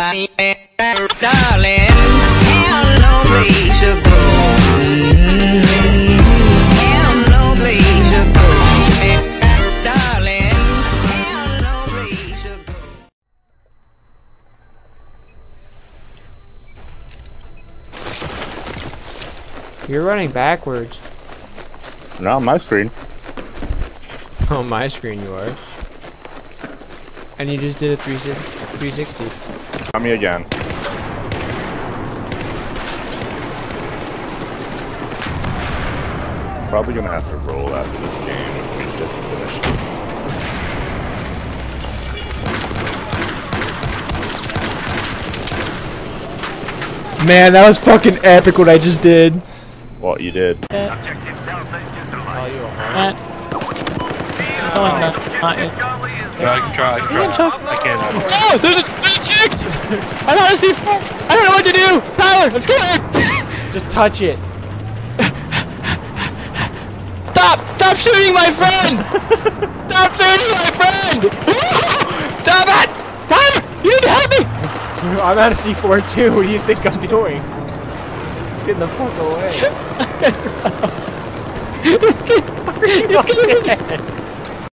Darling, hell no place to go. Hell no place to go. Darling, hell no place to go. You're running backwards. Not on my screen. On my screen you are. And you just did a 360. On me again. Probably gonna have to roll after this game if we get finished. Man, that was fucking epic what I just did. What you did. I can't. Oh, there's a tick! I don't want to see. I don't know what to do. Tyler, I'm scared. Just touch it. Stop! Stop shooting my friend! Stop shooting my friend! Stop it! Tyler, you need to help me. I'm out of C4 too. What do you think I'm doing? Getting the fuck away. You're scared.